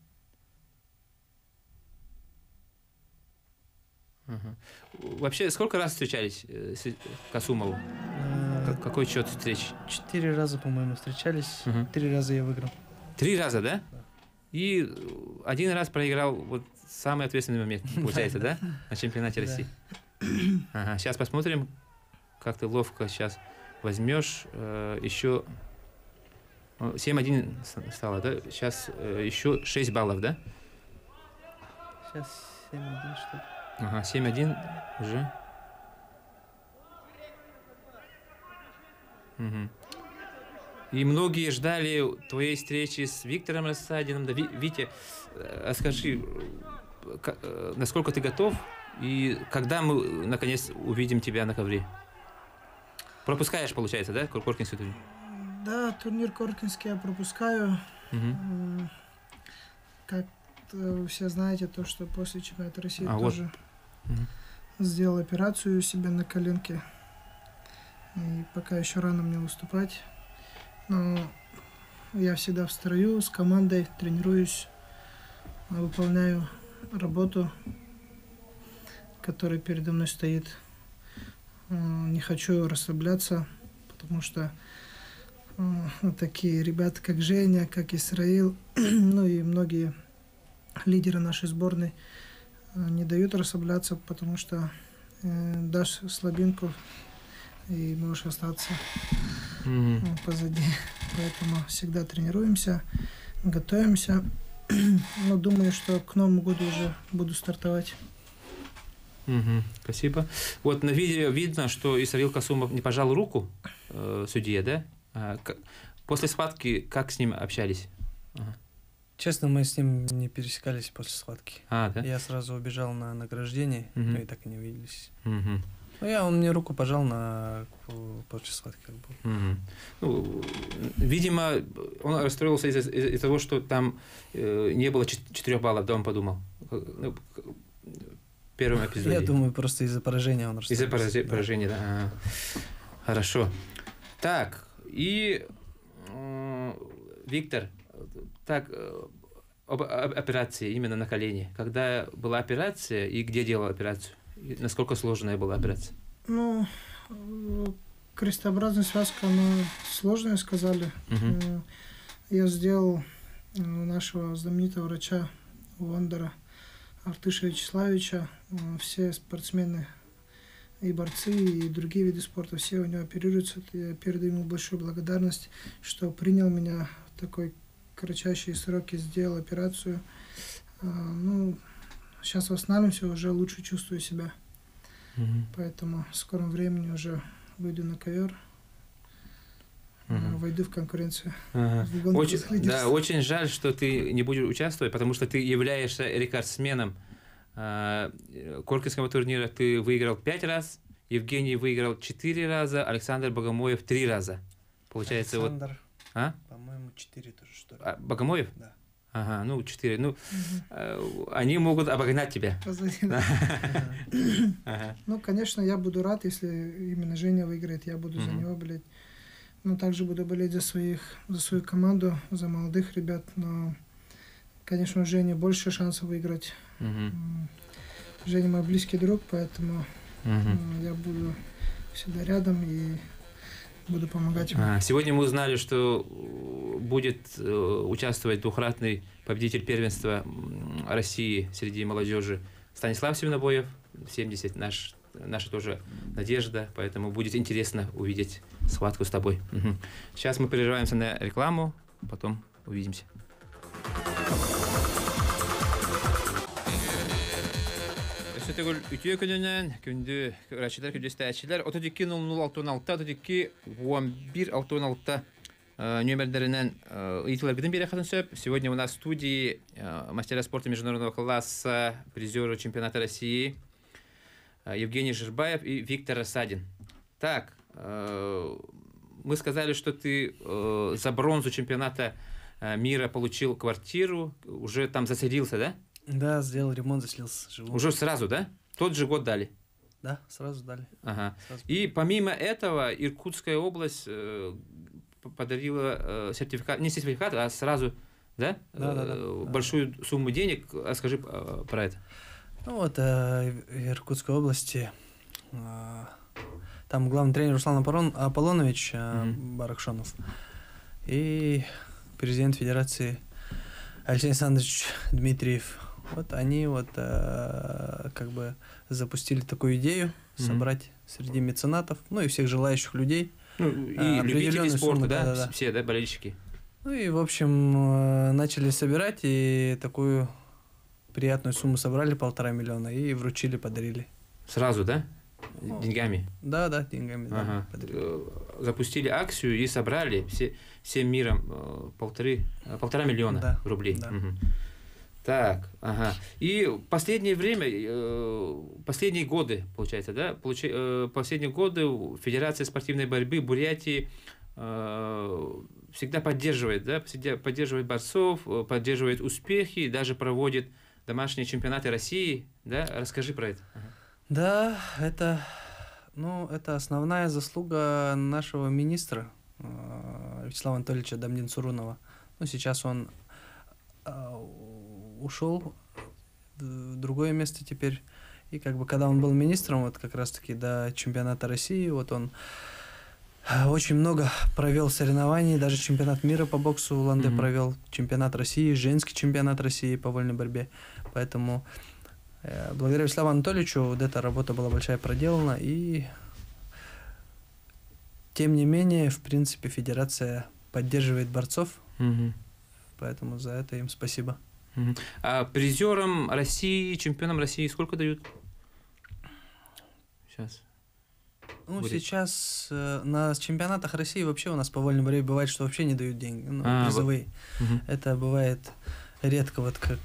Угу. Вообще, сколько раз встречались с Касумовым? А, какой счет встреч? Четыре раза, по-моему, встречались. Угу. Три раза я выиграл. Три раза, да? Да. И один раз проиграл вот самый ответственный момент, получается, да? На чемпионате России. Ага, сейчас посмотрим, как ты ловко сейчас возьмешь. Еще семь-один стало, да? Сейчас еще шесть баллов, да? Сейчас семь-один, что ли? Ага, семь-один уже. Угу. И многие ждали твоей встречи с Виктором Рассадиным. Да, Витя, расскажи, насколько ты готов и когда мы, наконец, увидим тебя на ковре? Пропускаешь, получается, да, Коркинский турнир? Да, турнир Коркинский я пропускаю. Угу. Как вы все знаете, то, что после чемпионата России а, тоже вот. Угу. Сделал операцию себе на коленке. И пока еще рано мне выступать. Но я всегда в строю с командой, тренируюсь, выполняю работу, которая передо мной стоит. Не хочу расслабляться, потому что вот такие ребята, как Женя, как Исраил, ну и многие лидеры нашей сборной не дают расслабляться, потому что дашь слабинку и можешь остаться mm-hmm. позади. Поэтому всегда тренируемся, готовимся. Но думаю, что к Новому году уже буду стартовать. Угу, спасибо. Вот на видео видно, что Исраил Касумов не пожал руку э, судье, да? А, к... После схватки как с ним общались? Ага. Честно, мы с ним не пересекались после схватки. А, да? Я сразу убежал на награждение, угу. мы и так и не увиделись. Угу. Ну, я, он мне руку пожал на после схватки. Как бы. Угу. Ну, видимо, он расстроился из-за из того, что там э, не было четырех баллов, да, он подумал. Первом эпизоде. Я думаю, просто из-за поражения он расстроился. Из-за поражения, да. Поражения, да. А, хорошо. Так, и э, Виктор, так, об, об операции именно на колене. Когда была операция и где делал операцию? И насколько сложная была операция? Ну, крестообразная связка, она сложная, сказали. Угу. Я сделал нашего знаменитого врача Вандора Артыша Вячеславовича, все спортсмены и борцы, и другие виды спорта, все у него оперируются. Я передаю ему большую благодарность, что принял меня в такой кратчайшие сроки, сделал операцию. Ну, сейчас восстанавливаемся, уже лучше чувствую себя. Mm-hmm. Поэтому в скором времени уже выйду на ковер. Угу. Войду в конкуренцию. Ага. В очень, да, очень жаль, что ты не будешь участвовать, потому что ты являешься рекордсменом э, Коркинского турнира. Ты выиграл пять раз, Евгений выиграл четыре раза, Александр Богомоев три раза. Получается, Александр, вот... А? По-моему, четыре тоже, что ли. А, Богомоев? Да. Ага, ну, четыре. Ну, угу. э, они могут обогнать тебя. Ну, конечно, я буду рад, если именно Женя выиграет. Я буду за него болеть. Но также буду болеть за своих, за свою команду, за молодых ребят. Но, конечно, у Жени больше шансов выиграть. Uh-huh. Женя мой близкий друг, поэтому uh-huh. я буду всегда рядом и буду помогать ему. А, сегодня мы узнали, что будет э, участвовать двухкратный победитель первенства России среди молодежи Станислав Сильнобоев, семьдесят, наш. Наша тоже надежда, поэтому будет интересно увидеть схватку с тобой. Угу. Сейчас мы прерываемся на рекламу, потом увидимся. Сегодня у нас в студии мастера спорта международного класса, призеры чемпионата России Евгений Жербаев и Виктор Рассадин. Так, э, мы сказали, что ты э, за бронзу чемпионата мира получил квартиру, уже там заселился, да? Да, сделал ремонт, заселился. Живу. Уже сразу, да? Тот же год дали? Да, сразу дали. Ага. Сразу. И помимо этого Иркутская область э, подарила э, сертификат, не сертификат, а сразу, да? Да, э, да, да. Большую да. сумму денег. Расскажи э, про это. Ну вот, э, в Иркутской области, э, там главный тренер Руслан Аполлон, Аполлонович э, mm-hmm. Баракшонов и президент Федерации Алексей Александрович Дмитриев. Вот они вот э, как бы запустили такую идею mm-hmm. собрать среди меценатов, ну и всех желающих людей. Ну, и любители спорта, суммы, да? Да, да? Все, да, болельщики? Ну и, в общем, э, начали собирать и такую... приятную сумму собрали, полтора миллиона, и вручили, подарили. Сразу, да? Ну, деньгами? Да, да, деньгами. Ага. Да, запустили акцию и собрали все, всем миром полторы, полтора миллиона да, рублей. Да. Угу. Так, ага. И последнее время, последние годы, получается, да? Последние годы Федерация спортивной борьбы Бурятии всегда поддерживает, да, всегда поддерживает борцов, поддерживает успехи, и даже проводит домашние чемпионаты России. Да? Расскажи про это. Да, это, ну, это основная заслуга нашего министра Вячеслава Анатольевича Дамдин-Цурунова. Ну, сейчас он ушел в другое место теперь. И как бы когда он был министром, вот как раз-таки до чемпионата России, вот он очень много провел соревнований, даже чемпионат мира по боксу в Улан-Удэ mm-hmm. провел, чемпионат России, женский чемпионат России по вольной борьбе. Поэтому э, благодаря Вячеславу Анатольевичу вот эта работа была большая проделана, и тем не менее, в принципе, федерация поддерживает борцов, mm-hmm. поэтому за это им спасибо. Mm-hmm. А призерам России, чемпионам России сколько дают? Сейчас. Ну, будет. Сейчас э, на чемпионатах России вообще у нас по вольной борьбе бывает, что вообще не дают деньги, ну, а, призовые. Вот. Угу. Это бывает редко, вот как,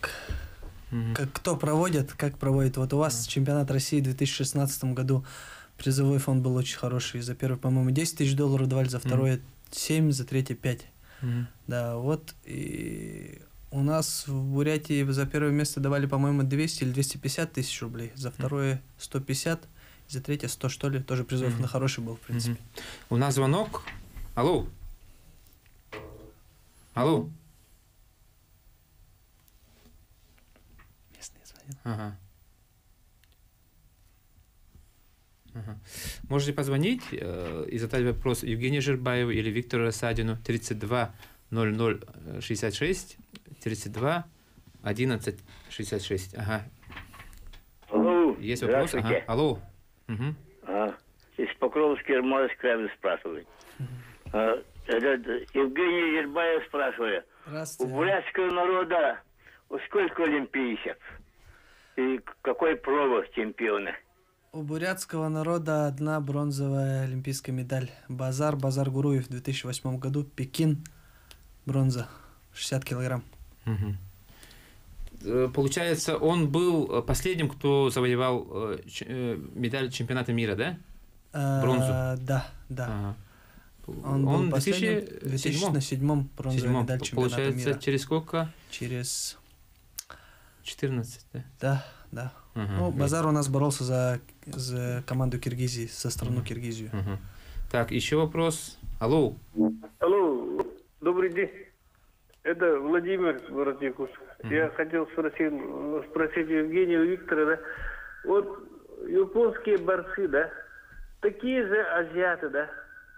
угу. как кто проводит, как проводит. Вот у вас а. чемпионат России в две тысячи шестнадцатом году, призовой фонд был очень хороший. За первый, по-моему, десять тысяч долларов давали, за второе угу. семь, за третье пять. Угу. Да, вот. И у нас в Бурятии за первое место давали, по-моему, двести или двести пятьдесят тысяч рублей, за второе сто пятьдесят. За третье сто, что ли, тоже призов mm-hmm. на хороший был, в принципе. Mm-hmm. У нас звонок. Алло. Алло. Местный звонит. Ага. Ага. Можете позвонить э, и задать вопрос Евгению Жербаеву или Виктору Рассадину. тридцать два ноль ноль шестьдесят шесть, тридцать два одиннадцать шестьдесят шесть. Ага. Алло. Есть вопрос? Ага. Алло. Uh-huh. А, из Покровский Ермоловский Кремль спрашивает. Uh-huh. а, Евгений Жербаев спрашивает. У бурятского народа сколько олимпийцев? И какой провод чемпиона? У бурятского народа одна бронзовая олимпийская медаль. Базар, Базаргуруев в две тысячи восьмом году, Пекин, бронза, шестьдесят килограмм. Uh-huh. Получается, он был последним, кто завоевал медаль чемпионата мира, да? Бронзу. А, да, да. Ага. Он, он был последним, в две тысячи седьмом бронзовая медаль чемпионата мира. Получается, через сколько? Через... четырнадцать, да? Да, да. Ага. Ну, Базар у нас боролся за, за команду Киргизии, со страну ага. Киргизию. Ага. Так, еще вопрос. Алло. Алло, добрый день. Это Владимир Бородников. Mm-hmm. Я хотел спросить, спросить Евгения Виктора, да? Вот японские борцы, да, такие же азиаты, да,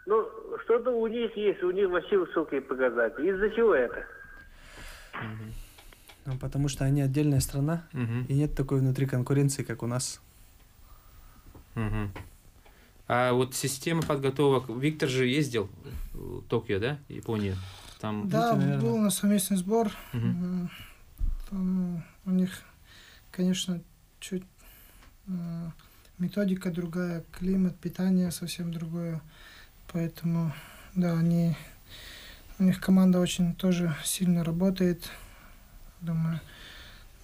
но что-то у них есть, у них вообще высокие показатели. Из-за чего это? Mm-hmm. Ну, потому что они отдельная страна, mm-hmm. и нет такой внутри конкуренции, как у нас. Mm-hmm. А вот система подготовок, Виктор же ездил в Токио, да, Японию? Там, да, это, наверное... был у нас совместный сбор. Uh-huh. Там у них, конечно, чуть методика другая, климат, питание совсем другое. Поэтому, да, они, у них команда очень тоже сильно работает. Думаю,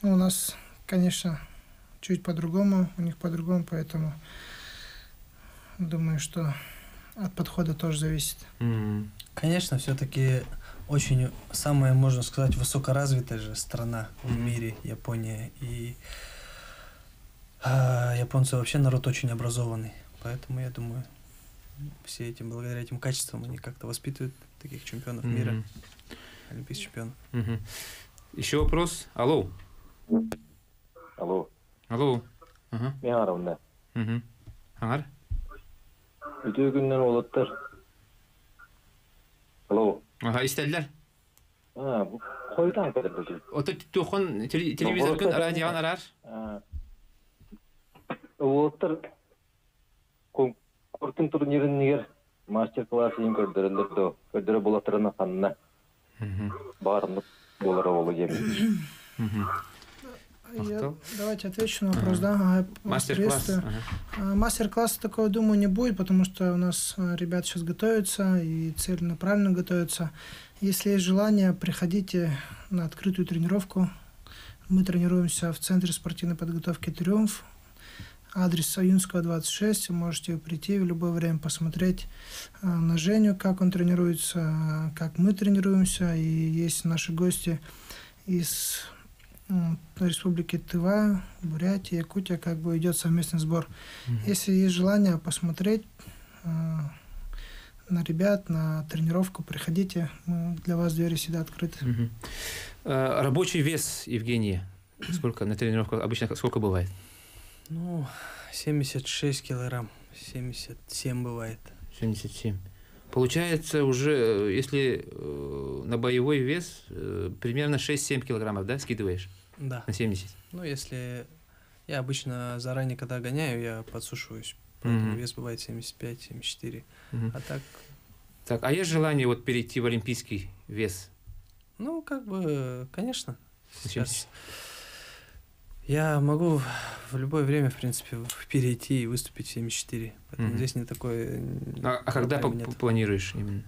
ну, у нас, конечно, чуть по-другому, у них по-другому, поэтому думаю, что от подхода тоже зависит. Uh-huh. Конечно, все-таки... Очень самая, можно сказать, высокоразвитая же страна в мире, Япония. И а, японцы вообще народ очень образованный. Поэтому, я думаю, все этим, благодаря этим качествам они как-то воспитывают таких чемпионов mm-hmm. мира, олимпийских чемпионов. Mm-hmm. Еще вопрос? Алло. Алло. Алло. Ага. Миаровна. Угу. Ангар? Алло. Ага, истәлләр. А, бу койдан килде. Ата тохон телевизордан радиодан арар. Ултыр конкурстын турнирын нигер мастер-классы инкөрдөрөндөрдө, көрдөрө булатырына канна. Хм. Барынып булар олы кем. Хм. Я, давайте отвечу на вопрос, ага. да. Мастер-класс. Ага. Мастер-класса такого, думаю, не будет, потому что у нас ребята сейчас готовятся и целенаправленно готовятся. Если есть желание, приходите на открытую тренировку. Мы тренируемся в Центре спортивной подготовки «Триумф». Адрес Союзского, двадцать шесть. Вы можете прийти в любое время посмотреть на Женю, как он тренируется, как мы тренируемся. И есть наши гости из Республики Тыва, Бурятия, Якутия, как бы идет совместный сбор. Угу. Если есть желание посмотреть на ребят, на тренировку, приходите. Мы для вас двери всегда открыты. Угу. А, рабочий вес, Евгений, сколько на тренировку обычно сколько бывает? Ну, семьдесят шесть килограмм, семьдесят семь бывает. семьдесят семь. Получается уже, если э, на боевой вес, э, примерно шесть-семь килограммов, да, скидываешь? Да. На семьдесят? Ну, если я обычно заранее, когда гоняю, я подсушиваюсь. Поэтому mm-hmm. вес бывает семьдесят пять — семьдесят четыре. Mm-hmm. А так... так... А есть желание вот перейти в олимпийский вес? Ну, как бы, конечно. Сейчас... Я могу в любое время, в принципе, перейти и выступить в семьдесят четыре. Поэтому mm-hmm. здесь не такое... А, а когда планируешь именно?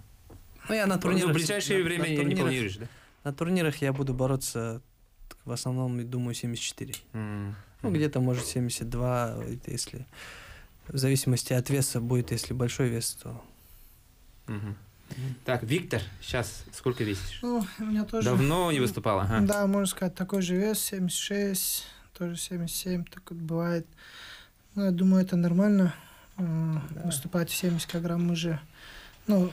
Ну, я на турнирах... Ну, в ближайшее на, время на турнирах, не планируешь, да? На турнирах я буду бороться, в основном, думаю, семьдесят четыре. Mm-hmm. Ну, где-то, может, семьдесят два, если... В зависимости от веса будет, если большой вес, то... Mm-hmm. Так, Виктор, сейчас сколько весишь? Ну, у меня тоже... Давно не выступала? Ага. Да, можно сказать, такой же вес, семьдесят шесть... Тоже семьдесят семь, так вот бывает. Ну, я думаю, это нормально. Да. Выступать в семьдесят килограмм мы же, ну,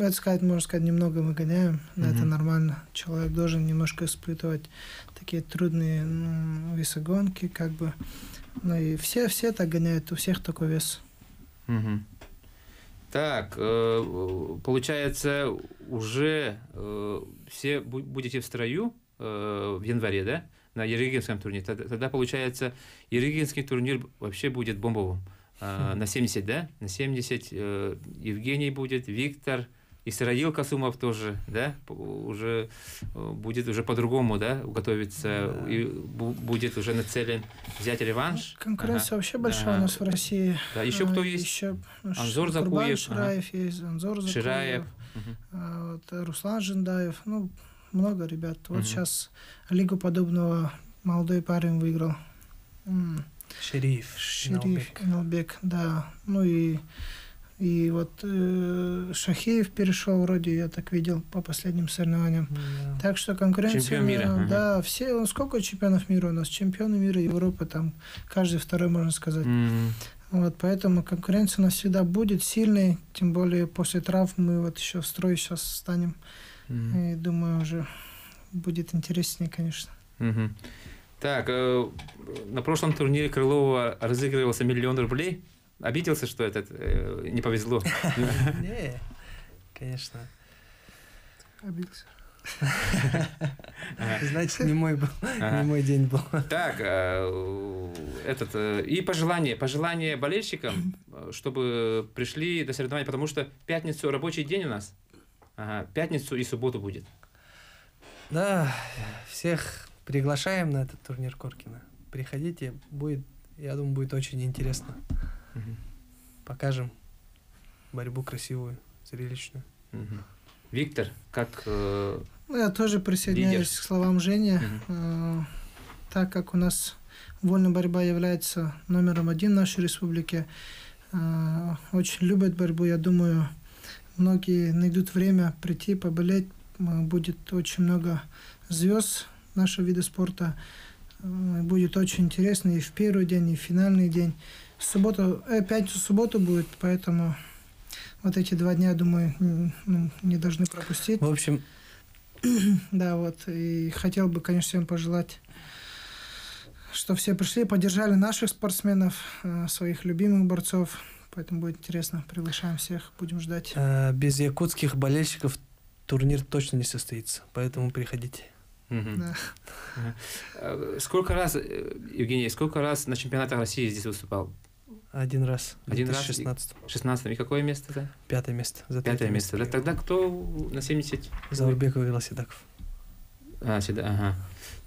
это сказать, можно сказать, немного мы гоняем, но mm-hmm. это нормально. Человек должен немножко испытывать такие трудные ну, весогонки, как бы. Ну, и все, все так гоняют, у всех такой вес. Mm-hmm. Так, э, получается, уже э, все будете в строю э, в январе, да? На Ерыгинском турнире. Тогда, тогда, получается, Ерыгинский турнир вообще будет бомбовым. А, на семьдесят, да? На семьдесят э, Евгений будет, Виктор, Исраил Касумов тоже, да? Уже э, будет уже по-другому, да? Готовиться, да. И будет уже нацелен взять реванш. Конкуренция ага. вообще большая да. у нас в России. Да. Еще кто есть? Еще, ну, Анзор Закуев. Шираев ага. есть, Анзор Закуев. Шираев. А, вот, Руслан Жендаев. Ну, много ребят. Вот угу. сейчас лигу подобного молодой парень выиграл. Шериф. Шериф. Налбек, да. Ну и, и вот э, Шахиев перешел, вроде, я так видел, по последним соревнованиям. Да. Так что конкуренция... Чемпион мира. Да, угу. все, сколько чемпионов мира у нас? Чемпионы мира, Европы, там, каждый второй, можно сказать. Угу. Вот, поэтому конкуренция у нас всегда будет сильной, тем более после травм мы вот еще в строй сейчас станем. Mm-hmm. И думаю, уже будет интереснее, конечно. Mm-hmm. Так, э, на прошлом турнире Крылова разыгрывался миллион рублей. Обиделся, что этот э, не повезло? Не, конечно. Обиделся. Значит, не мой был, не мой день был. Так, этот и пожелание, пожелание болельщикам, чтобы пришли до соревнований, потому что пятницу рабочий день у нас. Ага, пятницу и субботу будет. Да, всех приглашаем на этот турнир Коркина. Приходите, будет, я думаю, будет очень интересно. Угу. Покажем борьбу красивую, зрелищную. Угу. Виктор, как э, я тоже присоединяюсь лидер. К словам Жени. Угу. Э, так как у нас вольная борьба является номером один в нашей республике, э, очень любят борьбу, я думаю, многие найдут время прийти, поболеть. Будет очень много звезд нашего вида спорта. Будет очень интересно и в первый день, и в финальный день. В субботу, э, пятницу-субботу будет, поэтому вот эти два дня, думаю, не, не должны пропустить. В общем... Да, вот. И хотел бы, конечно, всем пожелать, что все пришли, поддержали наших спортсменов, своих любимых борцов. Поэтому будет интересно. Приглашаем всех. Будем ждать. А, без якутских болельщиков турнир точно не состоится. Поэтому приходите. Угу. Да. Ага. Сколько раз, Евгений, сколько раз на чемпионатах России здесь выступал? Один раз. Один раз? В шестнадцатом. И какое место? Да? Пятое место. За Пятое место. место. Тогда кто на семьдесят? Заурбеков играл Седаков. А, Седа, ага.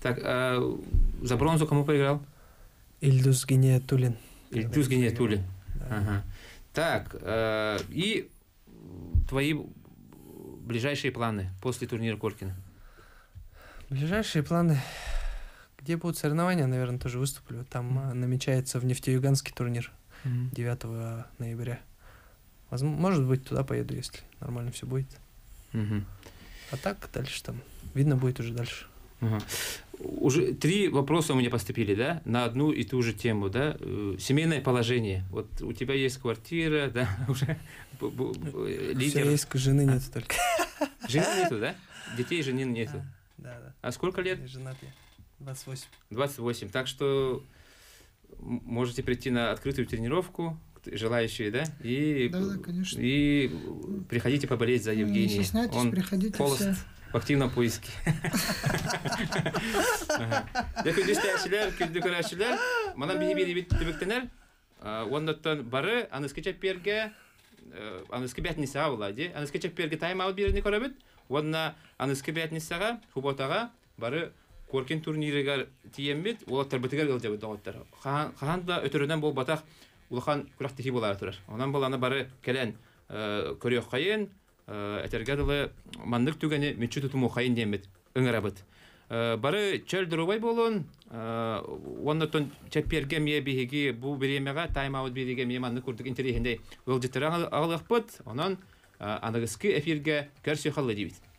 Так, а за бронзу кому поиграл? Ильдус Гиниятуллин. Ильдус Гиниятуллин. Ага. Так, э, и твои ближайшие планы после турнира Коркина? Ближайшие планы Где будут соревнования, наверное, тоже выступлю. Там mm-hmm. намечается в Нефтеюганский турнир mm-hmm. девятого ноября. Возможно, может быть, туда поеду, если нормально все будет. Mm-hmm. А так дальше там видно будет уже дальше. Uh-huh. Уже три вопроса у меня поступили, да, на одну и ту же тему, да, семейное положение. Вот у тебя есть квартира, да, уже лидер. Все есть, жены нету только. Жены нету, да? Детей, жены нету. А, да, да. А сколько лет? Я женат, я. двадцать восемь. двадцать восемь. Так что можете прийти на открытую тренировку, желающие, да? И, да, да, конечно. И приходите поболеть за Евгения. Не стесняйтесь, он приходите холост. Все. В активном поиске. Этергадалы мандык түгені мечу тұтыму қайын демет, үңірабыт. Бары чәл дұрубай болуын, оннатын чәпперге мие бейге бұ беремеға, тайм-аут береге мие мандық үрдік интерейхендей өлдеттірі ағылық бұд, онан анығысқы әферге кәрсі қалы дейбет.